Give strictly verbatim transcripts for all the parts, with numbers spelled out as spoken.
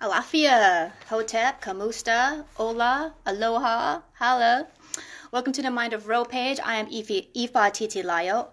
Alafia, Hotep, Kamusta, Ola, Aloha, Hala. Welcome to the Mind of Ro Page. I am Ife, Ifa Titi Layo,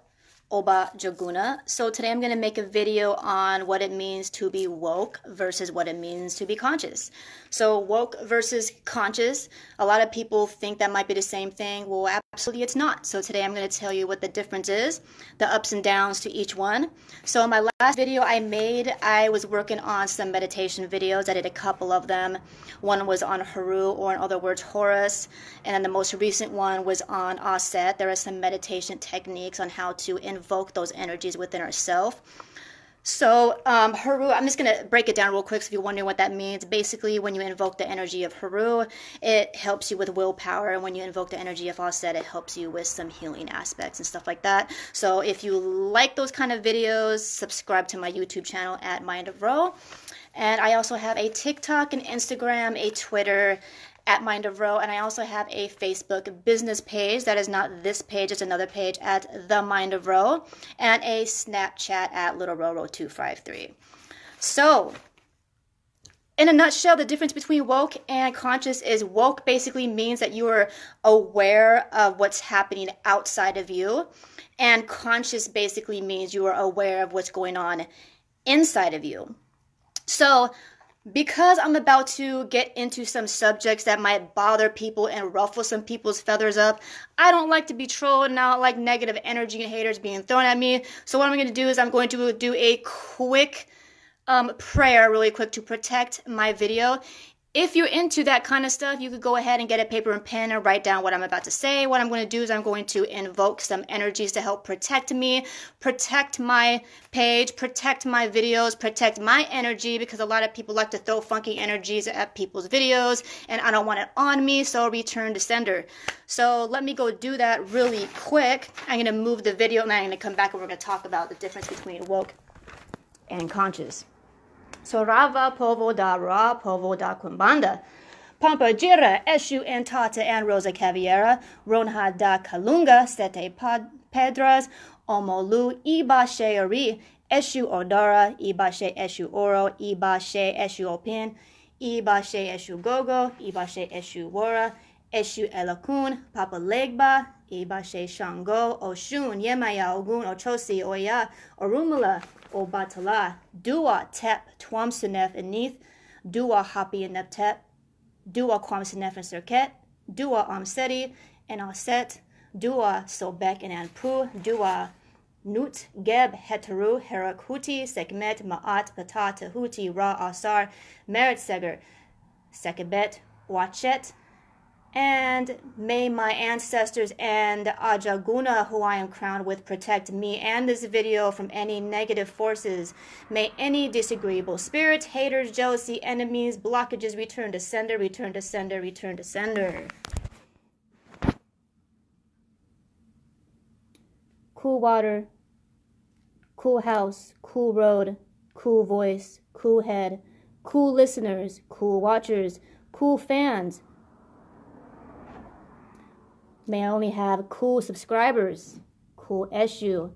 Oba Jaguna. So today I'm going to make a video on what it means to be woke versus what it means to be conscious. So woke versus conscious, a lot of people think that might be the same thing. Well, absolutely it's not. So today I'm going to tell you what the difference is, the ups and downs to each one. So in my last video I made, I was working on some meditation videos. I did a couple of them. One was on Haru, or in other words, Horus. And then the most recent one was on Aset. There are some meditation techniques on how to invoke those energies within ourselves. So um, Haru, I'm just going to break it down real quick so if you're wondering what that means. Basically, when you invoke the energy of Haru, it helps you with willpower. And when you invoke the energy of Osset, it helps you with some healing aspects and stuff like that. So if you like those kind of videos, subscribe to my YouTube channel at Mind of Ro. And I also have a TikTok, an Instagram, a Twitter at Mind of Ro, and I also have a Facebook business page that is not this page, it's another page at The Mind of Ro, and a Snapchat at Little Roro two five three. So, in a nutshell, the difference between woke and conscious is woke basically means that you are aware of what's happening outside of you, and conscious basically means you are aware of what's going on inside of you. So, because I'm about to get into some subjects that might bother people and ruffle some people's feathers up, I don't like to be trolled and I don't like negative energy and haters being thrown at me. So what I'm going to do is I'm going to do a quick um, prayer really quick to protect my video. If you're into that kind of stuff, you could go ahead and get a paper and pen and write down what I'm about to say. What I'm going to do is I'm going to invoke some energies to help protect me, protect my page, protect my videos, protect my energy, because a lot of people like to throw funky energies at people's videos and I don't want it on me, so return to sender. So let me go do that really quick. I'm going to move the video and I'm going to come back and we're going to talk about the difference between woke and conscious. So Rava, Povo da Ra, Povo da Kumbanda, Pampa Jira, Eshu and Tata and Rosa Caviera, Ronha da Kalunga, Sete Pedras, Omolu, Iba Sheari, Eshu Odara, Iba She Eshu Oro, Iba She Eshu Opin, Iba She Eshu Gogo, Iba She Eshu Wara, Eshu Elakun, Papa Legba, Iba She Shango, Oshun, Yemaya Ogun, Ochosi, Oya, Orumula, Obatala, Dua Tep, Twam Sunef and Neath, Dua Hapi and Neptep, Dua Kwam Sunef and Serket, Dua Amseti and Aset, Dua Sobek and Anpu, Dua Nut, Geb, Heteru, Herak Huti, Sekmet, Ma'at, Patata, Huti, Ra Asar, Merit Seger, Sekebet, Wachet, and may my ancestors and Ajaguna, who I am crowned with, protect me and this video from any negative forces. May any disagreeable spirits, haters, jealousy, enemies, blockages return to sender, return to sender, return to sender. Cool water, cool house, cool road, cool voice, cool head, cool listeners, cool watchers, cool fans. May I only have cool subscribers, cool Eshu,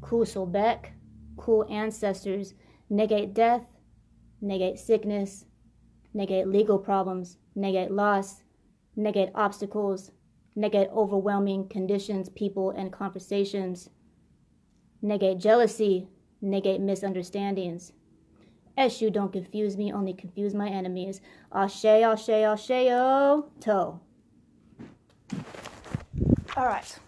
cool Sobek, cool ancestors, negate death, negate sickness, negate legal problems, negate loss, negate obstacles, negate overwhelming conditions, people, and conversations, negate jealousy, negate misunderstandings. Eshu, don't confuse me, only confuse my enemies. Ashe, ashe, ashe-o, to. All right,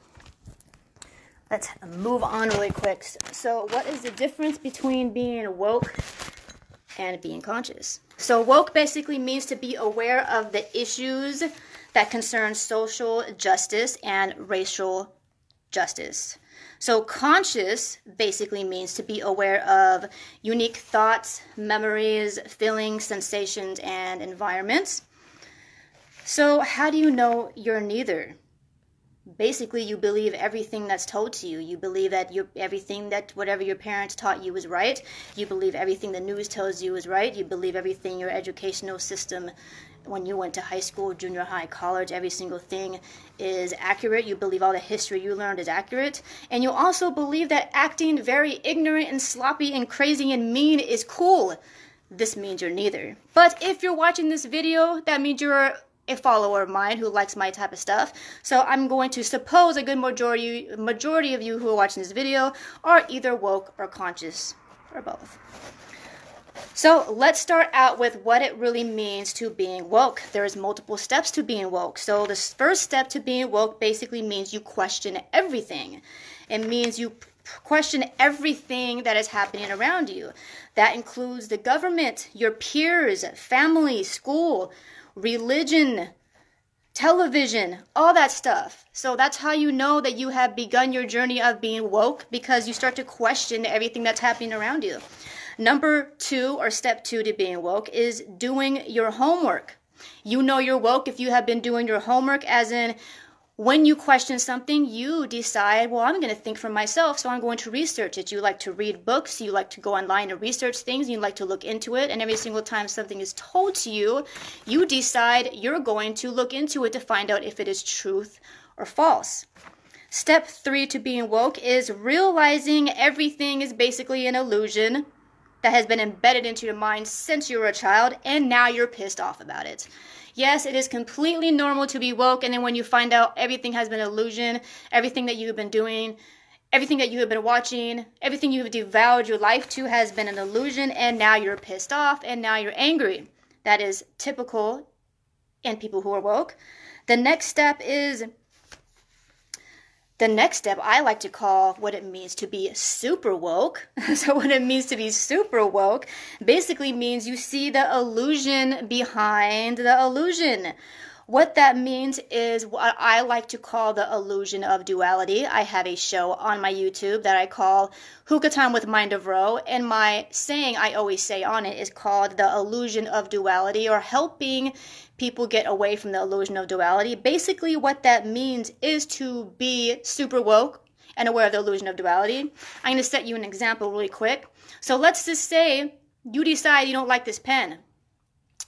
let's move on really quick. So what is the difference between being woke and being conscious? So woke basically means to be aware of the issues that concern social justice and racial justice. So conscious basically means to be aware of unique thoughts, memories, feelings, sensations, and environments. So how do you know you're neither? Basically, you believe everything that's told to you. You believe that you everything that whatever your parents taught you is right. You believe everything the news tells you is right. You believe everything your educational system, when you went to high school, junior high, college, every single thing is accurate. You believe all the history you learned is accurate. And you also believe that acting very ignorant and sloppy and crazy and mean is cool. this means you're neither. But if you're watching this video, that means you're a follower of mine who likes my type of stuff. So I'm going to suppose a good majority majority of you who are watching this video are either woke or conscious, or both. So let's start out with what it really means to being woke. There is multiple steps to being woke. So the first step to being woke basically means you question everything. It means you question everything that is happening around you. That includes the government, your peers, family, school, religion, television, all that stuff. So that's how you know that you have begun your journey of being woke, because you start to question everything that's happening around you. Number two, or step two to being woke, is doing your homework. You know you're woke if you have been doing your homework, as in when you question something, you decide, well, I'm going to think for myself, so I'm going to research it. You like to read books, you like to go online and research things, you like to look into it, and every single time something is told to you, you decide you're going to look into it to find out if it is truth or false. Step three to being woke is realizing everything is basically an illusion that has been embedded into your mind since you were a child, and now you're pissed off about it. Yes, it is completely normal to be woke, and then when you find out everything has been an illusion, everything that you have been doing, everything that you have been watching, everything you have devoured your life to has been an illusion, and now you're pissed off, and now you're angry. That is typical in people who are woke. The next step is... The next step I like to call what it means to be super woke. So what it means to be super woke basically means you see the illusion behind the illusion. What that means is what I like to call the illusion of duality. I have a show on my YouTube that I call Hookah Time with Mind of Row, and my saying I always say on it is called the illusion of duality, or helping people get away from the illusion of duality. Basically, what that means is to be super woke and aware of the illusion of duality. I'm going to set you an example really quick. So let's just say you decide you don't like this pen,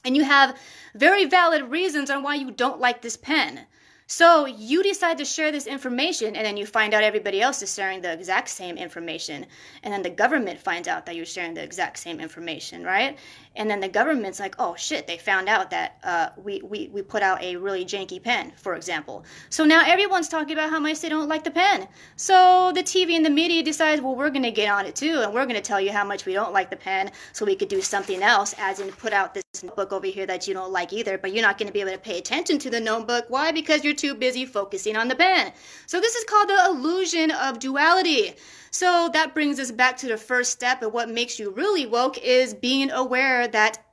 and you have very valid reasons on why you don't like this pen. So you decide to share this information, and then you find out everybody else is sharing the exact same information. And then the government finds out that you're sharing the exact same information, right? And then the government's like, oh shit, they found out that uh, we, we, we put out a really janky pen, for example. So now everyone's talking about how much they don't like the pen. So the T V and the media decides, well, we're going to get on it too, and we're going to tell you how much we don't like the pen so we could do something else, as in put out this notebook over here that you don't like either, but you're not going to be able to pay attention to the notebook. Why? Because you're too busy focusing on the pen. So this is called the illusion of duality. So that brings us back to the first step, and what makes you really woke is being aware that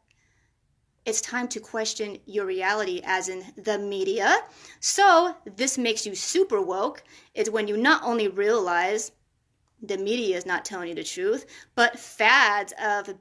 it's time to question your reality, as in the media. So this makes you super woke, is when you not only realize the media is not telling you the truth, but fads of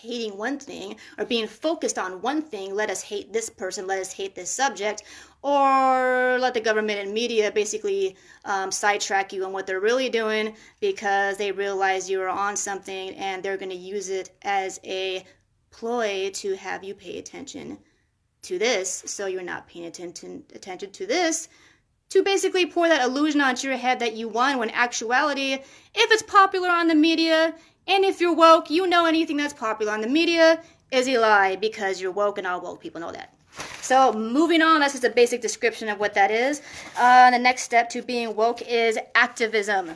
hating one thing or being focused on one thing, let us hate this person, let us hate this subject, or let the government and media basically um, sidetrack you on what they're really doing because they realize you are on something and they're going to use it as a ploy to have you pay attention to this. So you're not paying attention, attention to this, to basically pour that illusion onto your head that you won, when actuality, if it's popular on the media, and if you're woke, you know anything that's popular on the media is a lie, because you're woke and all woke people know that. So moving on, that's just a basic description of what that is. Uh, the next step to being woke is activism.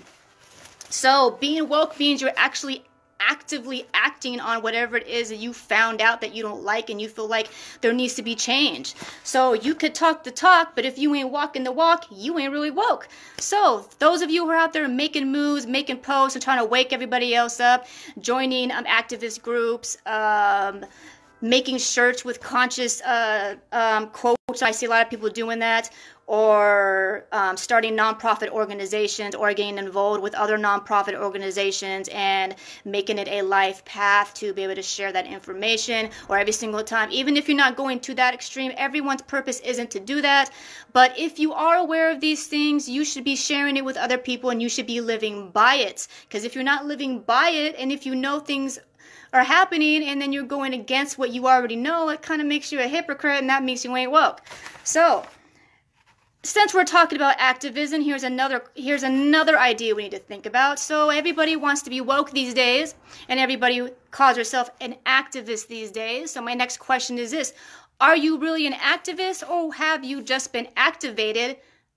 So being woke means you're actually actively acting on whatever it is that you found out that you don't like and you feel like there needs to be change. So you could talk the talk, but if you ain't walking the walk, you ain't really woke. So those of you who are out there making moves, making posts, and trying to wake everybody else up, joining um, activist groups, um, making shirts with conscious uh, um, quotes, I see a lot of people doing that, or um, starting nonprofit organizations, or getting involved with other nonprofit organizations and making it a life path to be able to share that information. Or every single time, even if you're not going to that extreme, everyone's purpose isn't to do that. But if you are aware of these things, you should be sharing it with other people, and you should be living by it. Because if you're not living by it, and if you know things are happening and then you're going against what you already know, it kind of makes you a hypocrite, and that makes you ain't woke. So since we're talking about activism, here's another here's another idea we need to think about. So everybody wants to be woke these days, and everybody calls herself an activist these days. So my next question is this: are you really an activist, or have you just been activated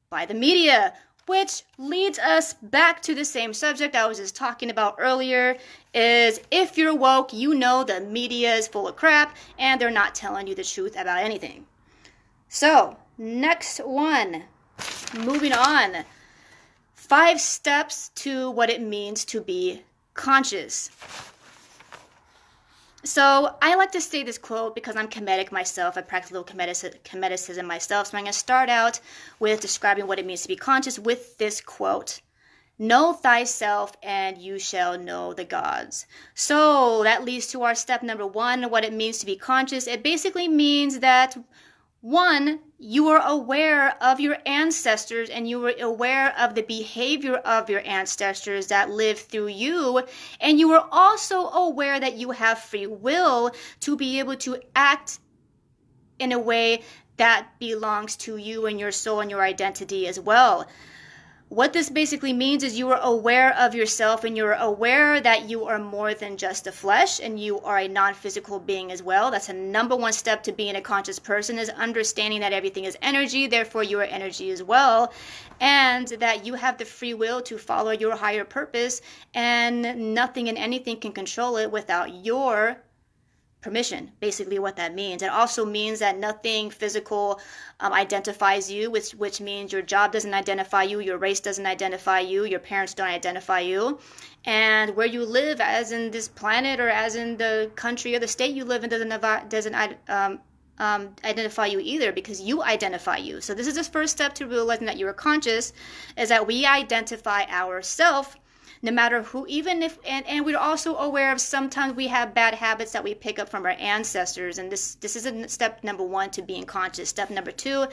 by the media? Which leads us back to the same subject I was just talking about earlier, is if you're woke, you know the media is full of crap and they're not telling you the truth about anything. So, next one, moving on. Five steps to what it means to be conscious. So I like to say this quote because I'm Kemetic myself. I practice a little Kemeticism myself. So I'm going to start out with describing what it means to be conscious with this quote. Know thyself and you shall know the gods. So that leads to our step number one, what it means to be conscious. It basically means that, one, you are aware of your ancestors and you are aware of the behavior of your ancestors that lived through you, and you are also aware that you have free will to be able to act in a way that belongs to you and your soul and your identity as well. What this basically means is you are aware of yourself and you're aware that you are more than just the flesh and you are a non-physical being as well. That's a number one step to being a conscious person, is understanding that everything is energy, therefore you are energy as well, and that you have the free will to follow your higher purpose and nothing and anything can control it without your permission, basically what that means. It also means that nothing physical um, identifies you, which, which means your job doesn't identify you, your race doesn't identify you, your parents don't identify you, and where you live, as in this planet or as in the country or the state you live in, doesn't, doesn't um, um, identify you either, because you identify you. So this is the first step to realizing that you are conscious, is that we identify ourselves. No matter who, even if, and, and we're also aware of sometimes we have bad habits that we pick up from our ancestors. And this, this is step number one to being conscious. Step number two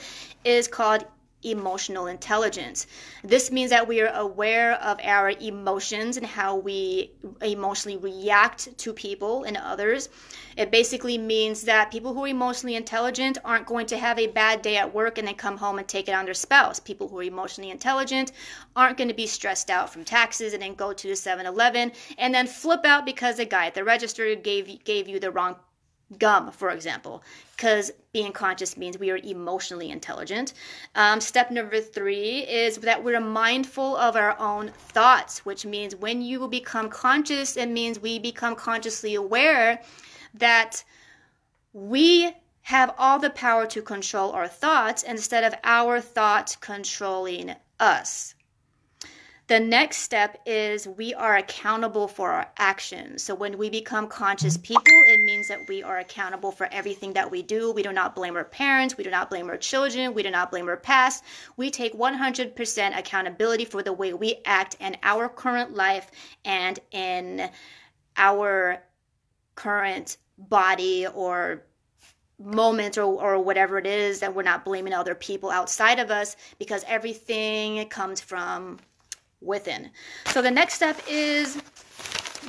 is called emotional intelligence. This means that we are aware of our emotions and how we emotionally react to people and others. It basically means that people who are emotionally intelligent aren't going to have a bad day at work and then come home and take it on their spouse. People who are emotionally intelligent aren't going to be stressed out from taxes and then go to the seven eleven and then flip out because the guy at the register gave gave you the wrong gum, for example, because being conscious means we are emotionally intelligent. Um, step number three is that we're mindful of our own thoughts, which means when you become conscious, it means we become consciously aware that we have all the power to control our thoughts instead of our thoughts controlling us. The next step is we are accountable for our actions. So when we become conscious people, it means that we are accountable for everything that we do. We do not blame our parents. We do not blame our children. We do not blame our past. We take one hundred percent accountability for the way we act in our current life and in our current body or moment or, or whatever it is, that we're not blaming other people outside of us, because everything comes from within. So the next step is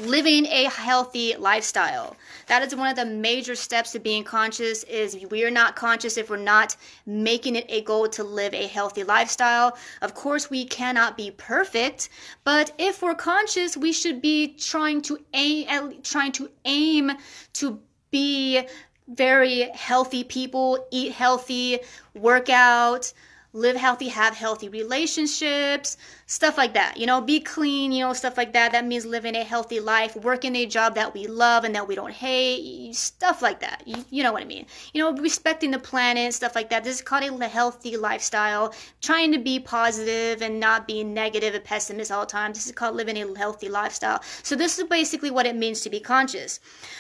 living a healthy lifestyle. That is one of the major steps to being conscious, is we're not conscious if we're not making it a goal to live a healthy lifestyle. Of course, we cannot be perfect, but if we're conscious, we should be trying to aim, trying to aim to be very healthy people, eat healthy, work out, live healthy, have healthy relationships, stuff like that. You know, be clean, you know, stuff like that. That means living a healthy life, working a job that we love and that we don't hate, stuff like that. You, you know what I mean? You know, respecting the planet, stuff like that. This is called a healthy lifestyle, trying to be positive and not be negative and pessimist all the time. This is called living a healthy lifestyle. So this is basically what it means to be conscious.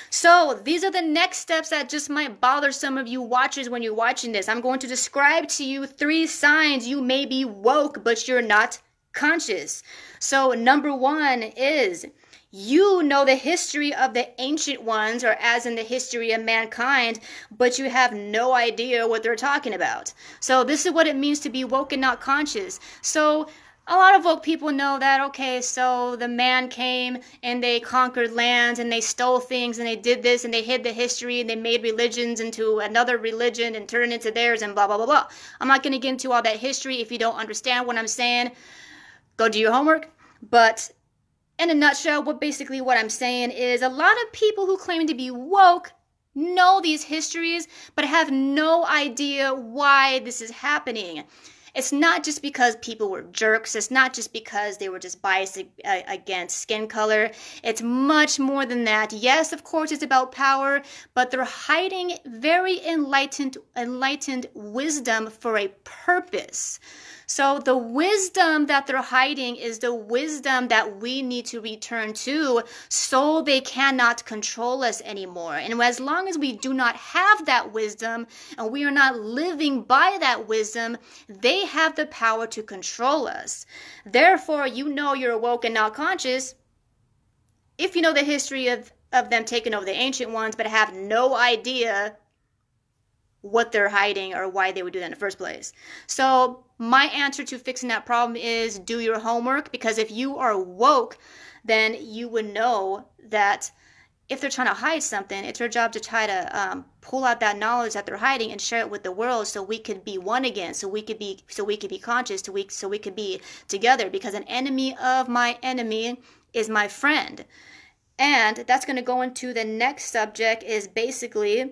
So these are the next steps that just might bother some of you watchers when you're watching this. I'm going to describe to you three signs Signs you may be woke, but you're not conscious. So number one is, you know the history of the ancient ones, or as in the history of mankind, but you have no idea what they're talking about. So this is what it means to be woke and not conscious. So a lot of woke people know that, okay, so the man came and they conquered lands and they stole things and they did this and they hid the history and they made religions into another religion and turned it into theirs and blah, blah, blah, blah. I'm not going to get into all that history. If you don't understand what I'm saying, go do your homework. But in a nutshell, what basically what I'm saying is a lot of people who claim to be woke know these histories, but have no idea why this is happening. It's not just because people were jerks. It's not just because they were just biased against skin color. It's much more than that. Yes, of course, it's about power, but they're hiding very enlightened, enlightened wisdom for a purpose. So the wisdom that they're hiding is the wisdom that we need to return to so they cannot control us anymore. And as long as we do not have that wisdom and we are not living by that wisdom, they have the power to control us. Therefore, you know you're awoke and not conscious if you know the history of, of them taking over the ancient ones but have no idea what they're hiding or why they would do that in the first place. So my answer to fixing that problem is do your homework, because if you are woke, then you would know that if they're trying to hide something, it's their job to try to um, pull out that knowledge that they're hiding and share it with the world so we could be one again, so we could be so we could be conscious, so we, so we could be together, because an enemy of my enemy is my friend. And that's going to go into the next subject, is basically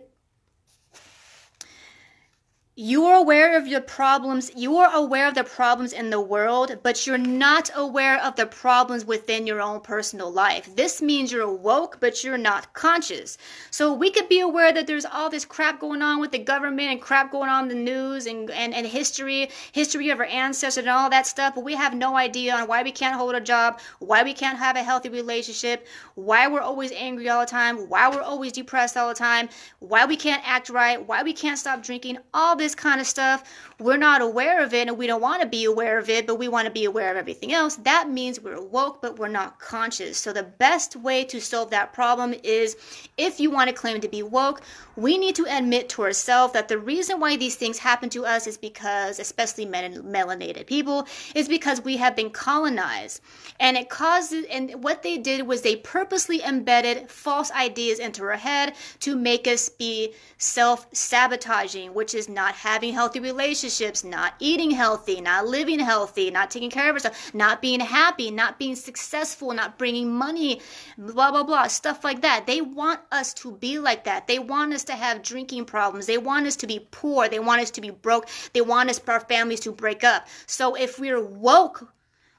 you are aware of your problems. You are aware of the problems in the world, but you're not aware of the problems within your own personal life. This means you're woke, but you're not conscious. So we could be aware that there's all this crap going on with the government and crap going on in the news and, and, and history, history of our ancestors and all that stuff. But we have no idea on why we can't hold a job, why we can't have a healthy relationship, why we're always angry all the time, why we're always depressed all the time, why we can't act right, why we can't stop drinking, all this. This kind of stuff. We're not aware of it and we don't want to be aware of it, but we want to be aware of everything else. That means we're woke, but we're not conscious. So the best way to solve that problem is, if you want to claim to be woke, we need to admit to ourselves that the reason why these things happen to us is because, especially mel- melanated people, is because we have been colonized. And it causes, and what they did was they purposely embedded false ideas into our head to make us be self-sabotaging, which is not having healthy relationships, not eating healthy, not living healthy, not taking care of yourself, not being happy, not being successful, not bringing money, blah, blah, blah, stuff like that. They want us to be like that. They want us to have drinking problems. They want us to be poor. They want us to be broke. They want us, our families, to break up. So if we're woke,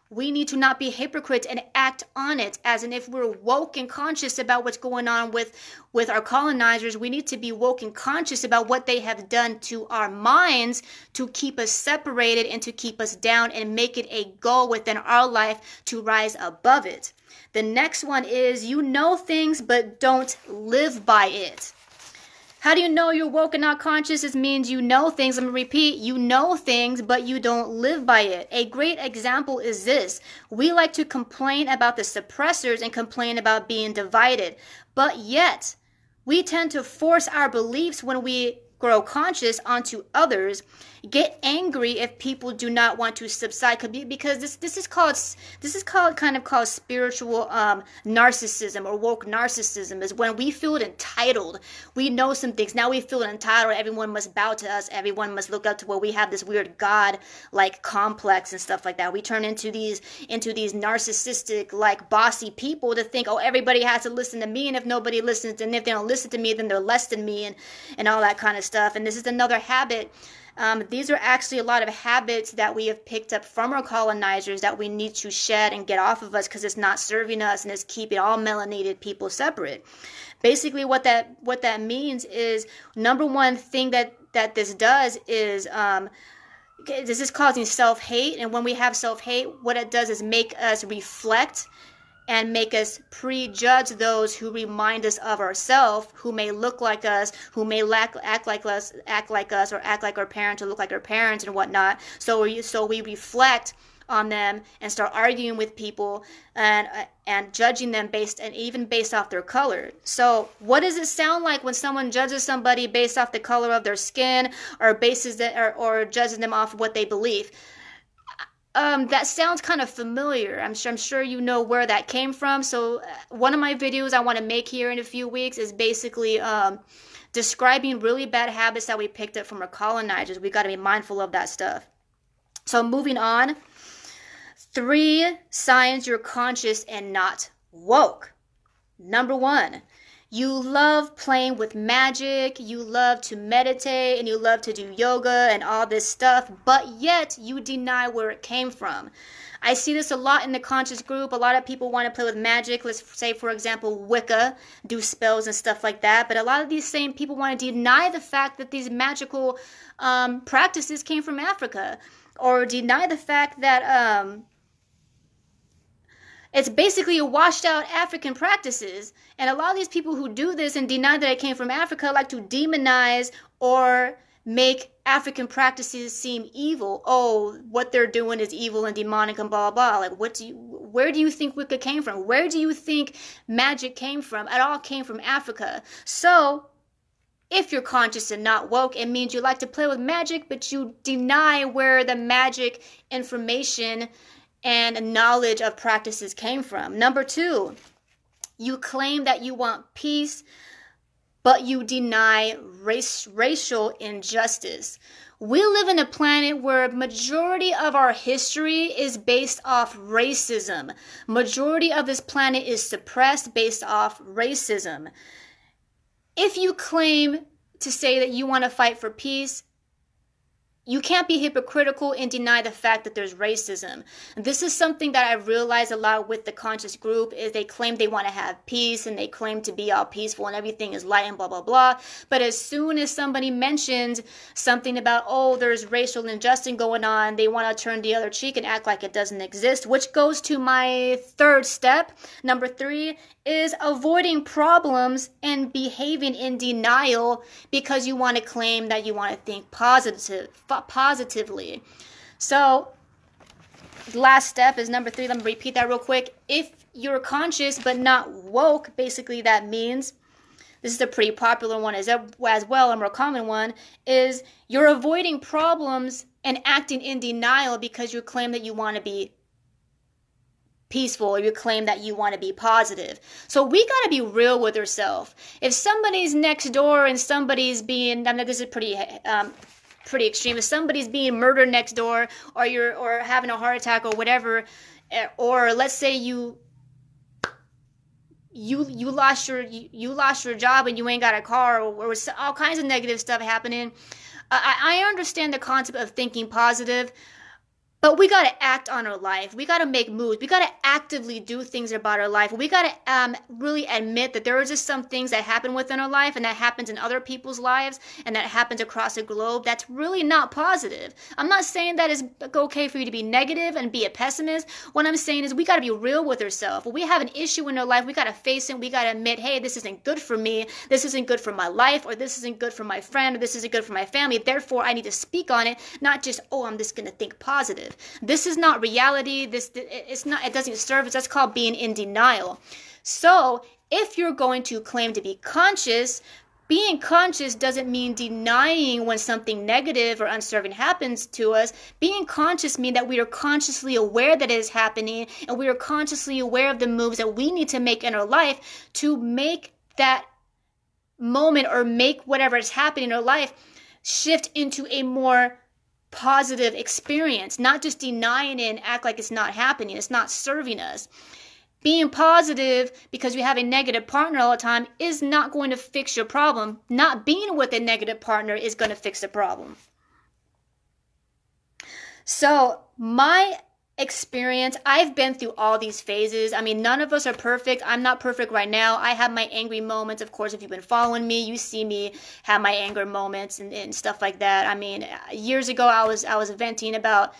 we need to not be hypocrites and act on it. As in, if we're woke and conscious about what's going on with, with our colonizers, we need to be woke and conscious about what they have done to our minds to keep us separated and to keep us down, and make it a goal within our life to rise above it. The next one is, you know things but don't live by it. How do you know you're woke and not conscious? It means you know things. Let me repeat. You know things, but you don't live by it. A great example is this. We like to complain about the suppressors and complain about being divided. But yet, we tend to force our beliefs when we grow conscious onto others, get angry if people do not want to subside, because this this is called this is called kind of called spiritual um narcissism, or woke narcissism, is when we feel entitled. We know some things now, we feel entitled. Everyone must bow to us, everyone must look up to, where we have this weird god like complex and stuff like that. We turn into these into these narcissistic, like, bossy people to think, oh, everybody has to listen to me, and if nobody listens, and if they don't listen to me, then they're less than me, and and all that kind of stuff. And this is another habit. Um, these are actually a lot of habits that we have picked up from our colonizers that we need to shed and get off of us, because it's not serving us and it's keeping all melanated people separate. Basically, what that what that means is, number one thing that that this does is um, this is causing self-hate. And when we have self-hate, what it does is make us reflect and make us prejudge those who remind us of ourselves, who may look like us, who may lack, act like us, act like us, or act like our parents, or look like our parents, and whatnot. So we, so we reflect on them and start arguing with people and uh, and judging them based, and even based off their color. So what does it sound like when someone judges somebody based off the color of their skin, or bases that, or, or judges them off what they believe? Um, that sounds kind of familiar. I'm sure, I'm sure you know where that came from. So one of my videos I want to make here in a few weeks is basically um, describing really bad habits that we picked up from our colonizers. We got to be mindful of that stuff. So moving on, three signs you're conscious and not woke. Number one, you love playing with magic, you love to meditate, and you love to do yoga and all this stuff, but yet you deny where it came from. I see this a lot in the conscious group. A lot of people want to play with magic. Let's say, for example, Wicca, do spells and stuff like that. But a lot of these same people want to deny the fact that these magical um, practices came from Africa, or deny the fact that um, it's basically a washed out African practices. And a lot of these people who do this and deny that it came from Africa like to demonize or make African practices seem evil. Oh, what they're doing is evil and demonic and blah, blah. Like, what do you, where do you think Wicca came from? Where do you think magic came from? It all came from Africa. So if you're conscious and not woke, it means you like to play with magic, but you deny where the magic information and knowledge of practices came from. Number two, you claim that you want peace, but you deny race, racial injustice. We live in a planet where majority of our history is based off racism. Majority of this planet is suppressed based off racism. If you claim to say that you want to fight for peace, you can't be hypocritical and deny the fact that there's racism. This is something that I realize a lot with the conscious group is they claim they want to have peace and they claim to be all peaceful and everything is light and blah, blah, blah. But as soon as somebody mentions something about, oh, there's racial injustice going on, they want to turn the other cheek and act like it doesn't exist, which goes to my third step. Number three is avoiding problems and behaving in denial because you want to claim that you want to think positive. positively. So last step is number three. Let me repeat that real quick. If you're conscious but not woke, basically that means, this is a pretty popular one as well, a more common one, is you're avoiding problems and acting in denial because you claim that you want to be peaceful, or you claim that you want to be positive. So we got to be real with ourselves. If somebody's next door and somebody's being, I know this is pretty um pretty extreme. If somebody's being murdered next door, or you're or having a heart attack or whatever, or let's say you you you lost your you, you lost your job and you ain't got a car, or, or all kinds of negative stuff happening. I, I understand the concept of thinking positive, but we gotta act on our life. We gotta make moves. We gotta actively do things about our life. We gotta um, really admit that there are just some things that happen within our life, and that happens in other people's lives, and that happens across the globe. That's really not positive. I'm not saying that it's okay for you to be negative and be a pessimist. What I'm saying is we gotta be real with ourselves. When we have an issue in our life, we gotta face it. We gotta admit, hey, this isn't good for me. This isn't good for my life, or this isn't good for my friend, or this isn't good for my family. Therefore, I need to speak on it, not just, oh, I'm just gonna think positive. This is not reality. This it's not. It doesn't serve us. That's called being in denial. So if you're going to claim to be conscious, being conscious doesn't mean denying when something negative or unserving happens to us. Being conscious means that we are consciously aware that it is happening, and we are consciously aware of the moves that we need to make in our life to make that moment or make whatever is happening in our life shift into a more positive experience, not just denying it and act like it's not happening, it's not serving us. Being positive because you have a negative partner all the time is not going to fix your problem. Not being with a negative partner is going to fix the problem. So my experience, I've been through all these phases. I mean, none of us are perfect. I'm not perfect right now. I have my angry moments. Of course, if you've been following me, you see me have my anger moments and, and stuff like that. I mean, years ago, I was I was venting about,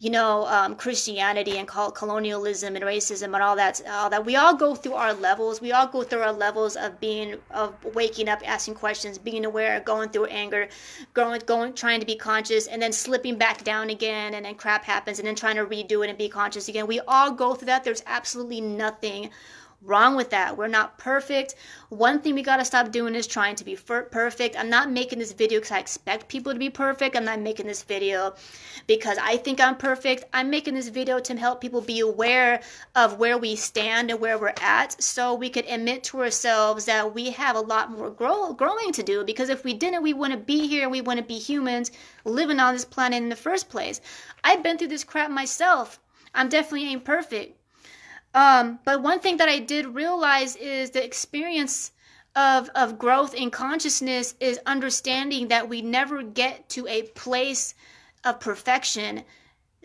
you know, um, Christianity and called colonialism and racism and all that. All that we all go through our levels. We all go through our levels of being, of waking up, asking questions, being aware, going through anger, going, going, trying to be conscious, and then slipping back down again, and then crap happens, and then trying to redo it and be conscious again. We all go through that. There's absolutely nothing wrong with that. We're not perfect. One thing we gotta stop doing is trying to be perfect. I'm not making this video because I expect people to be perfect. I'm not making this video because I think I'm perfect. I'm making this video to help people be aware of where we stand and where we're at, so we could admit to ourselves that we have a lot more grow growing to do, because if we didn't, we wouldn't be here. We wouldn't be humans living on this planet in the first place. I've been through this crap myself. I'm definitely ain't perfect. Um, but one thing that I did realize is the experience of, of growth in consciousness is understanding that we never get to a place of perfection.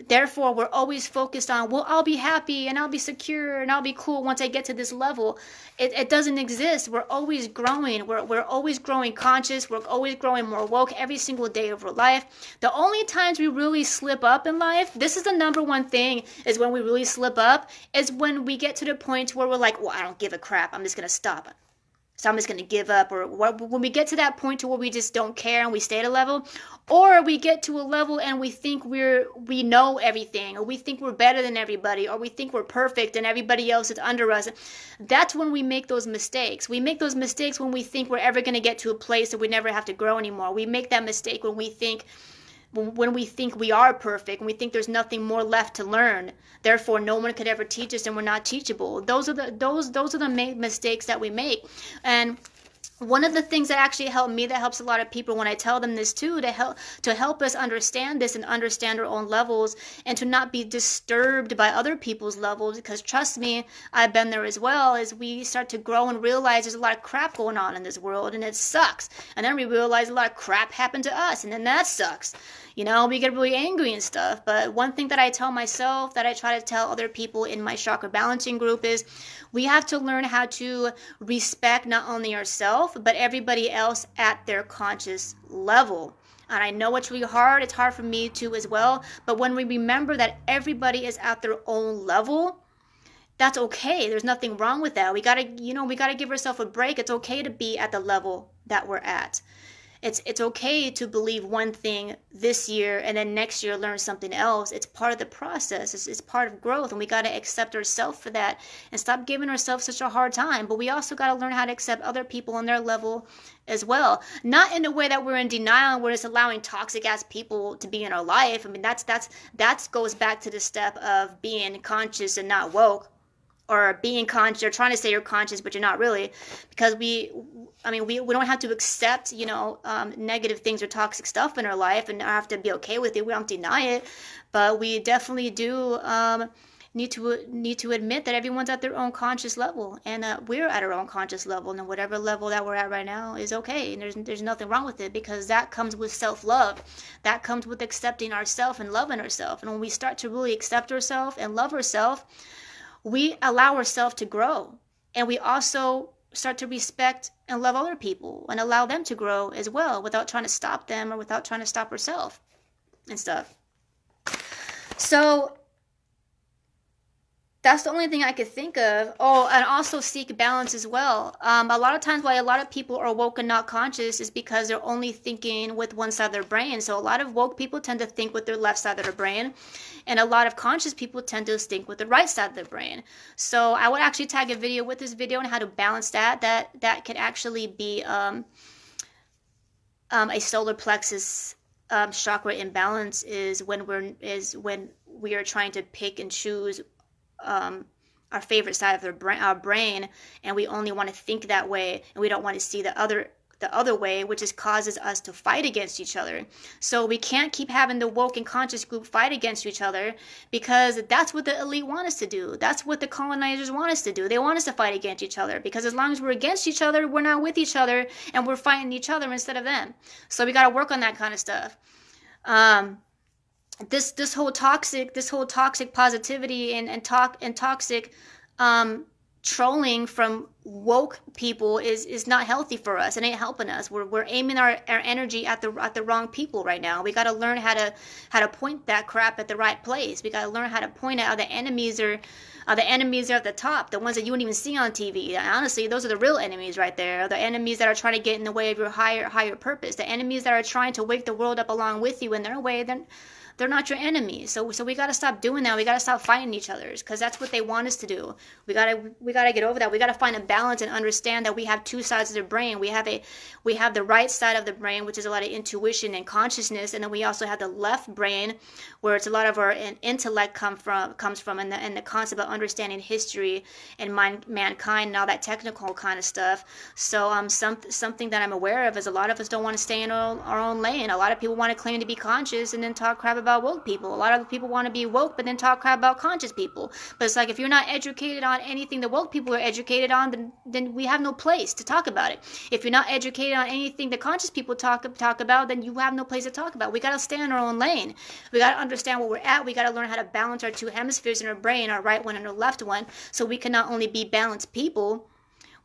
Therefore, we're always focused on, well, I'll be happy and I'll be secure and I'll be cool once I get to this level. It, it doesn't exist. We're always growing. We're, we're always growing conscious. We're always growing more woke every single day of our life. The only times we really slip up in life, this is the number one thing, is when we really slip up, is when we get to the point where we're like, well, I don't give a crap. I'm just going to stop. So I'm just going to give up. Or when we get to that point to where we just don't care and we stay at a level, or we get to a level and we think we're, we know everything, or we think we're better than everybody, or we think we're perfect and everybody else is under us. That's when we make those mistakes. We make those mistakes when we think we're ever going to get to a place that we never have to grow anymore. We make that mistake when we think, when we think we are perfect, and we think there's nothing more left to learn. Therefore, no one could ever teach us, and we're not teachable. Those are the those those are the main mistakes that we make. And one of the things that actually helped me, that helps a lot of people when I tell them this too, to help to help us understand this and understand our own levels and to not be disturbed by other people's levels, because trust me, I've been there as well, as we start to grow and realize there's a lot of crap going on in this world and it sucks. And then we realize a lot of crap happened to us, and then that sucks. You know, we get really angry and stuff. But one thing that I tell myself, that I try to tell other people in my chakra balancing group, is we have to learn how to respect not only ourselves, but everybody else at their conscious level. And I know it's really hard. It's hard for me too as well. But when we remember that everybody is at their own level, that's okay. There's nothing wrong with that. We gotta, you know, we gotta give ourselves a break. It's okay to be at the level that we're at. It's it's okay to believe one thing this year and then next year learn something else. It's part of the process. It's, it's part of growth, and we got to accept ourselves for that and stop giving ourselves such a hard time. But we also got to learn how to accept other people on their level as well. Not in a way that we're in denial and we're just allowing toxic ass people to be in our life. I mean, that's that's that goes back to the step of being conscious and not woke. Or being conscious, or trying to say you're conscious, but you're not really, because we, I mean, we, we don't have to accept, you know, um, negative things or toxic stuff in our life, and have to be okay with it. We don't deny it, but we definitely do um, need to need to admit that everyone's at their own conscious level, and uh, we're at our own conscious level, and whatever level that we're at right now is okay, and there's there's nothing wrong with it, because that comes with self-love, that comes with accepting ourselves and loving ourselves, and when we start to really accept ourselves and love ourselves, we allow ourselves to grow, and we also start to respect and love other people and allow them to grow as well, without trying to stop them or without trying to stop ourselves and stuff. So that's the only thing I could think of. Oh, and also seek balance as well. Um, a lot of times why a lot of people are woke and not conscious is because they're only thinking with one side of their brain. So a lot of woke people tend to think with their left side of their brain, and a lot of conscious people tend to think with the right side of their brain. So I would actually tag a video with this video on how to balance that. That that could actually be um, um, a solar plexus um, chakra imbalance, is when we're is when we are trying to pick and choose um, our favorite side of their brain, our brain, and we only want to think that way, and we don't want to see the other. the other way, which is causes us to fight against each other. So we can't keep having the woke and conscious group fight against each other, because that's what the elite want us to do. That's what the colonizers want us to do. They want us to fight against each other, because as long as we're against each other, we're not with each other, and we're fighting each other instead of them. So we got to work on that kind of stuff. Um, this, this whole toxic, this whole toxic positivity and, and talk and toxic, um, trolling from woke people is is not healthy for us. It ain't helping us. We're we're aiming our, our energy at the at the wrong people right now. We got to learn how to how to point that crap at the right place. We got to learn how to point out the enemies are, uh, the enemies are at the top, the ones that you wouldn't even see on T V. Honestly, those are the real enemies right there. The enemies that are trying to get in the way of your higher higher purpose. The enemies that are trying to wake the world up along with you in their way. Then They're not your enemies. So so we got to stop doing that. We got to stop fighting each other, because that's what they want us to do. We got to we got to get over that. We got to find a balance and understand that we have two sides of the brain. We have a we have the right side of the brain, which is a lot of intuition and consciousness, and then we also have the left brain, where it's a lot of our intellect come from comes from and the and the concept of understanding history and mind, mankind and all that technical kind of stuff. So um some something that I'm aware of is a lot of us don't want to stay in our, our own lane. A lot of people want to claim to be conscious and then talk crap about woke people. A lot of people want to be woke but then talk crap about conscious people. But it's like, if you're not educated on anything that woke people are educated on, then, then we have no place to talk about it. If you're not educated on anything that conscious people talk talk about, then you have no place to talk about. We got to stay in our own lane. We got to understand where we're at. We got to learn how to balance our two hemispheres in our brain, our right one and our left one, so we can not only be balanced people,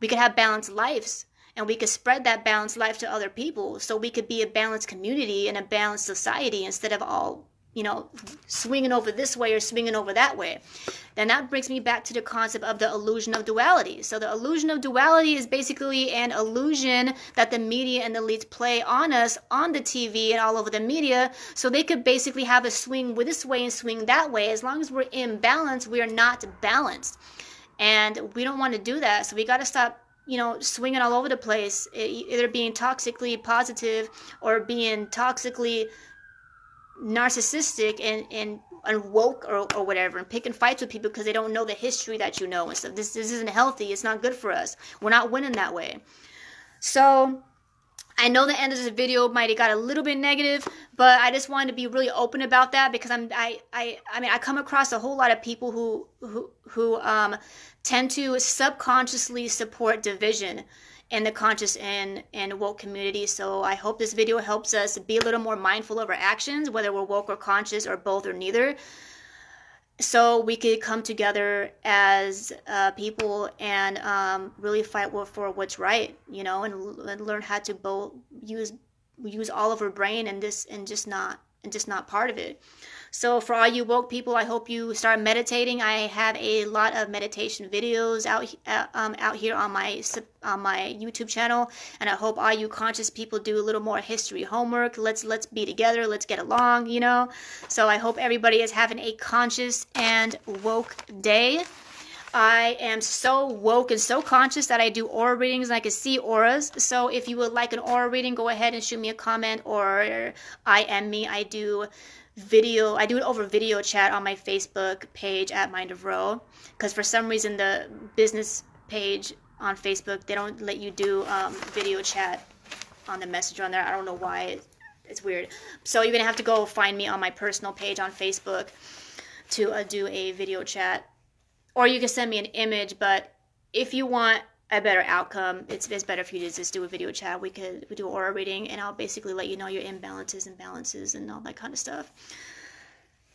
we could have balanced lives. And we could spread that balanced life to other people, so we could be a balanced community and a balanced society, instead of all, you know, swinging over this way or swinging over that way. Then that brings me back to the concept of the illusion of duality. So the illusion of duality is basically an illusion that the media and the elites play on us on the T V and all over the media. So they could basically have a swing this way and swing that way. As long as we're in balance, we are not balanced. And we don't want to do that. So we got to stop, you know, swinging all over the place, either being toxically positive or being toxically narcissistic and, and, and woke or, or whatever, and picking fights with people because they don't know the history that you know and stuff. This, this isn't healthy. It's not good for us. We're not winning that way. So I know the end of this video might have got a little bit negative, but I just wanted to be really open about that, because I'm I I, I mean I come across a whole lot of people who who who um tend to subconsciously support division in the conscious and and woke community. So I hope this video helps us be a little more mindful of our actions, whether we're woke or conscious or both or neither, so we could come together as uh, people and um, really fight for what's right, you know, and, and learn how to both use use all of our brain and this and just not and just not part of it. So for all you woke people, I hope you start meditating. I have a lot of meditation videos out um, out here on my on my YouTube channel, and I hope all you conscious people do a little more history homework. Let's let's be together. Let's get along, you know. So I hope everybody is having a conscious and woke day. I am so woke and so conscious that I do aura readings and I can see auras. So if you would like an aura reading, go ahead and shoot me a comment or I M me. I do video, I do it over video chat on my Facebook page at Mind of Row, because for some reason the business page on Facebook, they don't let you do um, video chat on the messenger on there. I don't know why. It's weird. So you're going to have to go find me on my personal page on Facebook to uh, do a video chat. Or you can send me an image, but if you want a better outcome, it's, it's better for you to just do a video chat. We could we do aura reading, and I'll basically let you know your imbalances and balances and all that kind of stuff.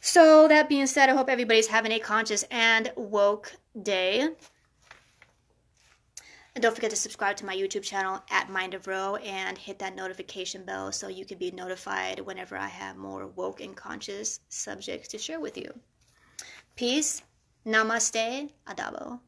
So that being said, I hope everybody's having a conscious and woke day. And don't forget to subscribe to my YouTube channel at Mind of Row and hit that notification bell so you can be notified whenever I have more woke and conscious subjects to share with you. Peace. Namaste, Adabo.